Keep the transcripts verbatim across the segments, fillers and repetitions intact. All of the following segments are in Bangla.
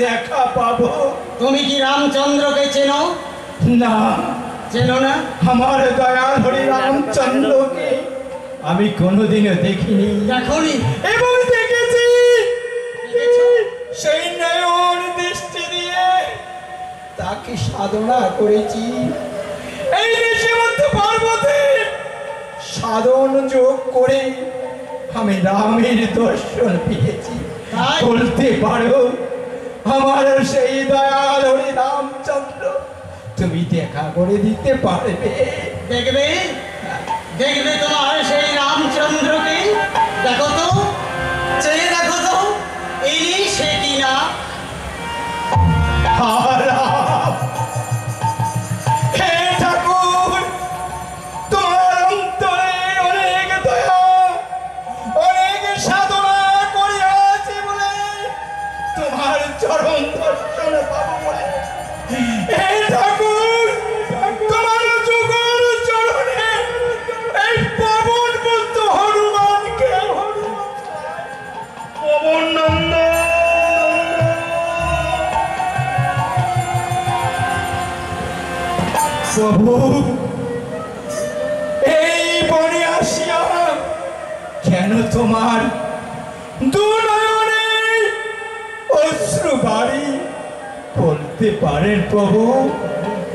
देखा पाबो। तुम्हें कि रामचंद्र के चेनो ना? चेनो ना? हमारे दयाल हरि रामचंद्र के अभी कोनो दिन देखी नहीं। देखो नहीं एवं देखे जी সেই নয়ন দৃষ্টি দিয়ে তাকে সাধনা করেছি। এই নিশিমন্ত পর্বতে সাধন যোগ করে আমি রামের দর্শন পেয়েছি। বলতে পারো আমার সেই দয়াল হরি রামচন্দ্র তুমি দেখা করে দিতে পারবে? দেখবে দেখবে তোমার সেই রামচন্দ্রকে। দেখো তো চেয়ে দেখো তো এই সে কিনা প্রভু এই বনে আসিয়া কেন তোমার দুনয়নে অশ্রু বাড়ি বলতে পারেন প্রভু?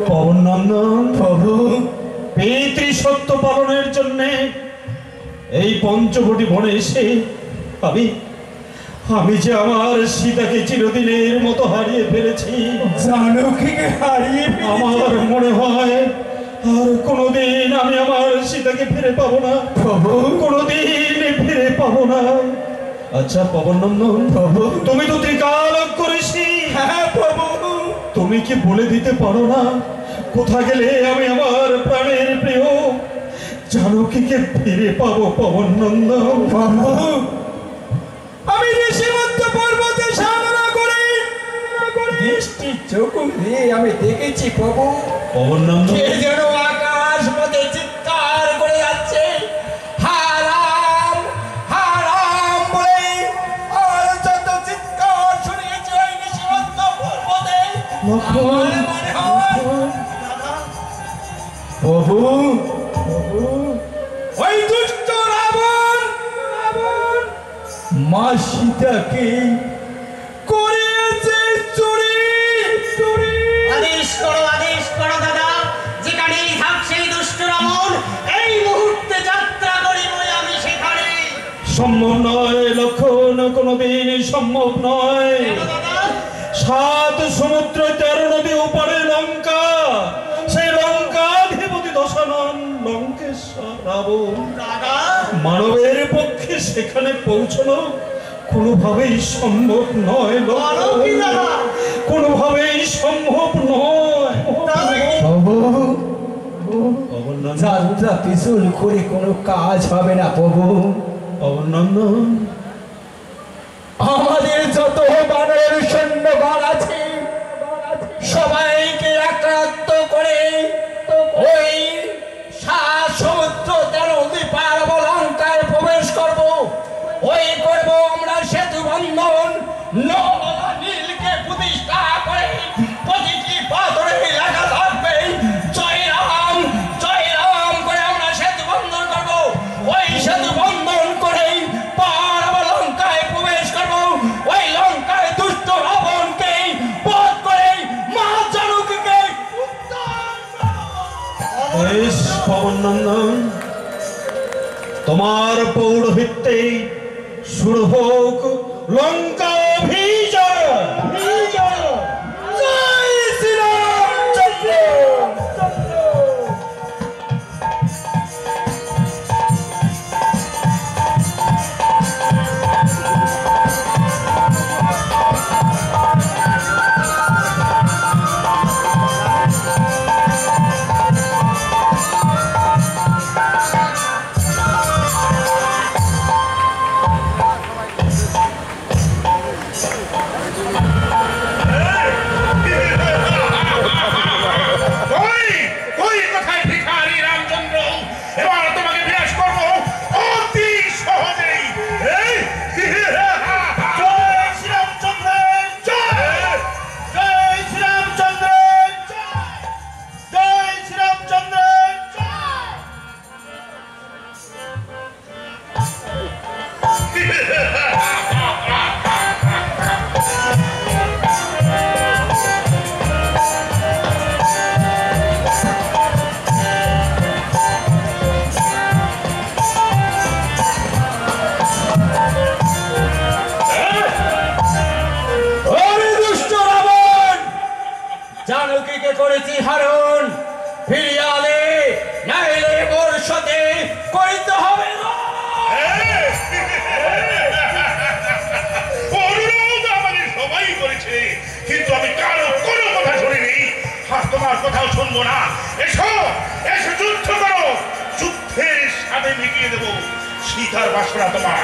পবনন্দন প্রভু পিতৃ সত্য পালনের জন্য এই পঞ্চবটি বনে এসে আমি আমি যে আমার সীতাকে চিরদিনের মতো হারিয়ে ফেলেছি। জানকীকে হারিয়ে আমার মনে হয় আর কোনোদিন আমি আমার সীতাকে ফিরে পাবো না প্রভু, কোনোদিন ফিরে পাবো না। আচ্ছা পবনন্দন প্রভু তুমি তো ত্রিকালক করেছি। হ্যাঁ প্রভু তুমি কি বলে দিতে পারো না কোথা গেলে আমি আমার প্রাণের প্রিয় জানকীকে ফিরে পাবো? পবনন্দন প্রভু আমি নিশিমন্ত পর্বতে সাধনা করে দৃষ্টি চোখ দিয়ে আমি দেখেছি প্রভু। কে যেন আকাশ পথে চিৎকার করে যাচ্ছে হারাম হারাম বলে। আর যত চিৎকার শুনিয়েছি ওই নিশিমন্ত পর্বতে প্রভু ওই দুষ্ট রাবণ মা সীতাকে করেছে চুরি। চুরি আদেশ করো, আদেশ করো দাদা, যেখানেই থাক সেই দুষ্ট রাবণ এই মুহূর্তে যাত্রা করিব আমি সেখানে। সম্ভব নয় লক্ষণ, কোনোদিন সম্ভব নয়। সাত সমুদ্র তেরো নদী ওপারে লঙ্কা, সেই লঙ্কাধিপতি দশানন লঙ্কেশ্বর রাবণ মানবের পক্ষে সেখানে পৌঁছানো কোনোভাবেই সম্ভব নয়, কোনোভাবেই সম্ভব নয়। যাত্রা পিছল করে কোনো কাজ হবে না প্রভু। অবনন্দন আমাদের যত বানর সৈন্যগণ আছে সবাইকে আক্রান্ত করে ওই সাত সমুদ্র তেরো নদী পার লঙ্কায় প্রবেশ করব। ওই করব আমরা সেতু বন্ধন, নীলকে প্রতিষ্ঠা করে প্রতিটি পাথরে লেখা থাকবে জয় রাম জয় রাম করে আমরা সেতু বন্ধন করব। ওই সেতু বন্ধন করেই পার লঙ্কায় প্রবেশ করব। ওই লঙ্কায় দুষ্ট রাবণকে বধ করে মা জানকীকে উদ্ধার। পবনন্দন তোমার পৌরোহিত্যে শুরু হোক লঙ্কা অভিযান। জয় শ্রীরামচন্দ্র। মাথার বাসরা তোমার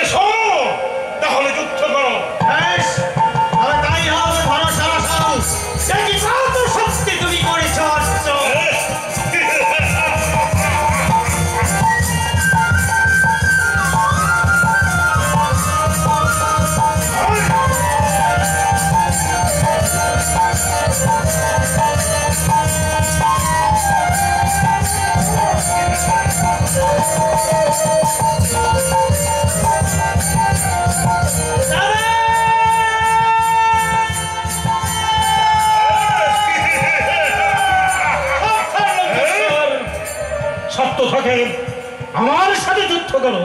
এসো আমার সাথে যুদ্ধ করো।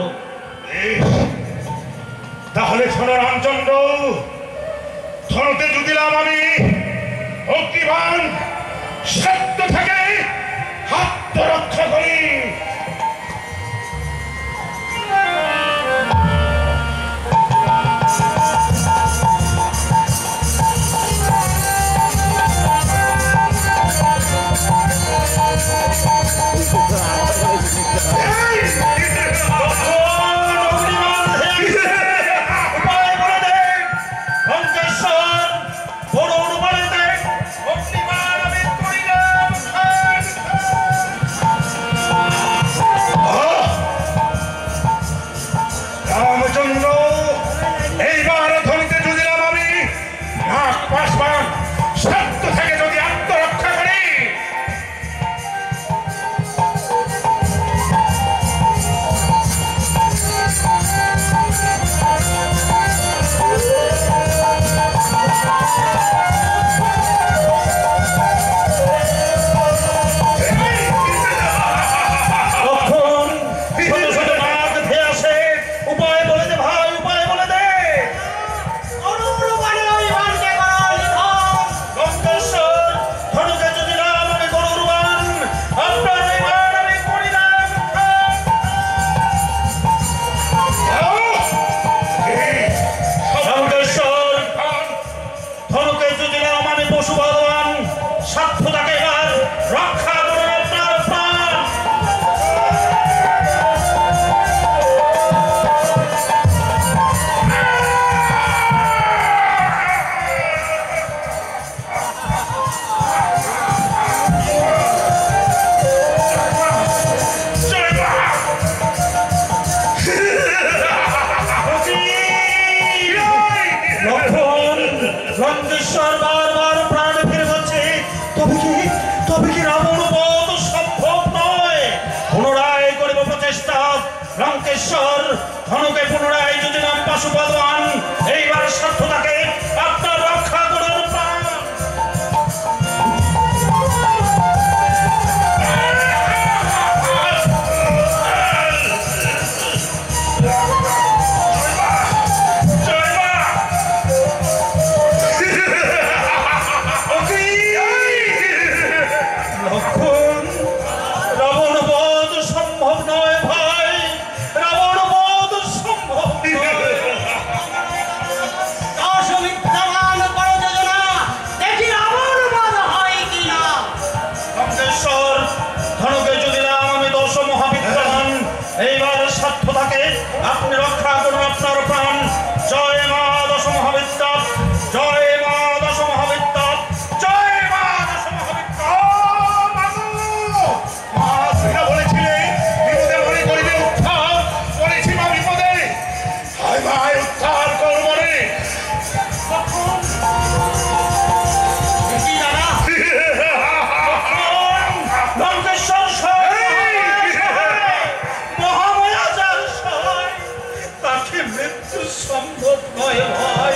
তাহলে শোনো রামচন্দ্র, ধরতে যুদিলাম আমি ভক্তিবান সত্য থেকে আত্মরক্ষা করি। সম্ভব নয় ভাই।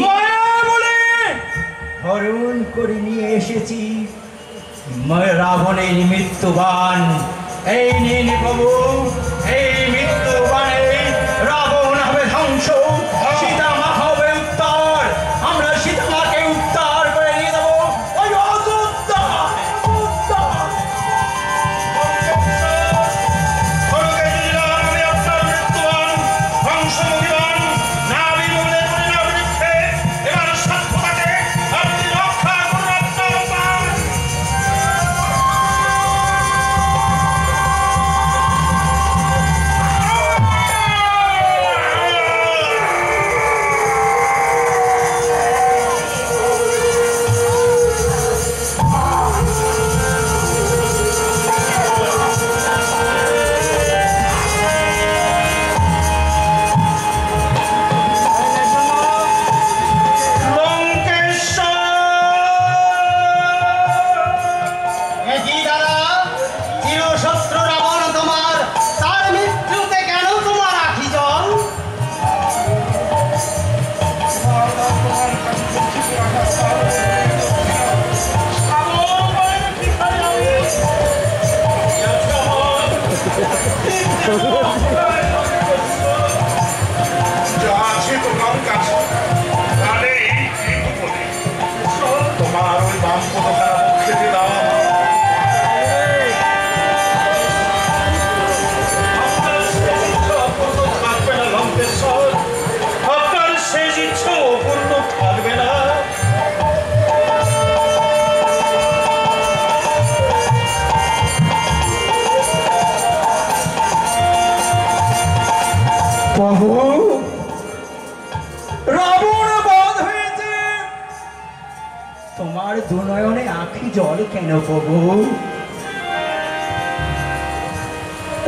মায়া বলে হরণ করে নিয়ে এসেছি রাবণের মৃত্যুবান। এই নিন প্রভু, এই মৃত্যুবানে রাবণ হবে ধ্বংস, সীতা মা হবে উদ্ধার। আমরা সীতা মাকে উদ্ধার করে নিয়ে যাব।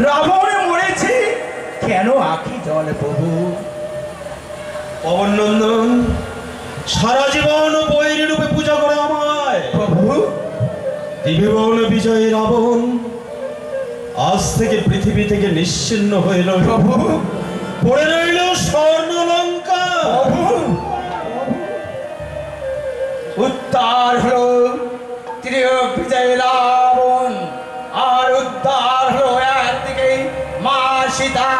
রাবণ মরেছে কেন আঁখি জল প্রভু? অবনন্দন, সারা জীবন বৈরী রূপে পূজা করে আমায় প্রভু। ত্রিভুবন বিজয়ী রাবণ আজ থেকে পৃথিবী থেকে নিশ্চিন্ন হইল প্রভু। পড়ে রইল স্বর্ণ লঙ্কা, উদ্ধার হলো বিজয় রাবণ, আর উদ্ধার হলো একদিকে মা সীতা।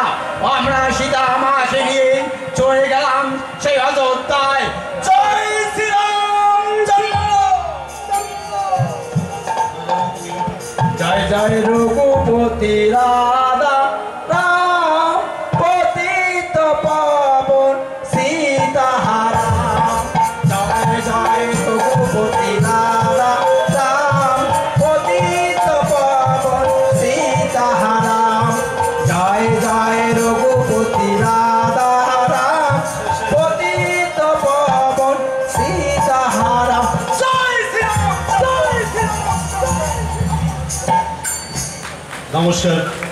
আমরা সীতা মাকে নিয়ে চলে গেলাম সেই অযোধ্যায়। জয় শ্রীরাম, জয় জয় রঘুপতি রাধা রাম পতিত পাবন সীতা হারা। জয় জয় রঘুপতি রাধা নমস্কার।